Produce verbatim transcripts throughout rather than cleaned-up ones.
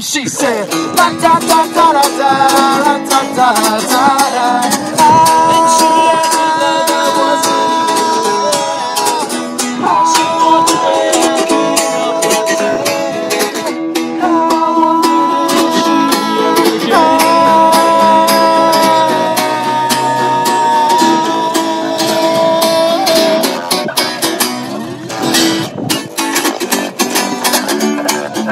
and she said, da da da da da da da da da da. And she asked me if I was alone. She wanted me to get up again. I wondered if she'd ever again. Oh.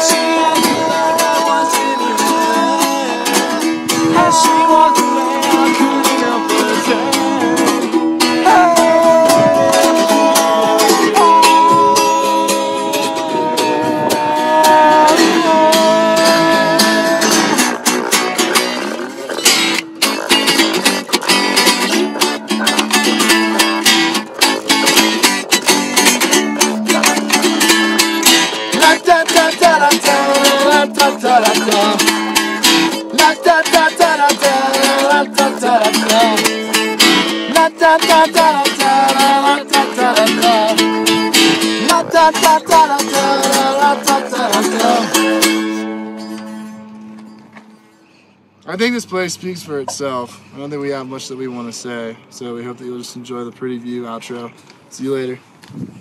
She asked me if I was alone. As she walked away, I couldn't help but I think this place speaks for itself. I don't think we have much that we want to say, so we hope that you'll just enjoy the pretty view outro. See you later.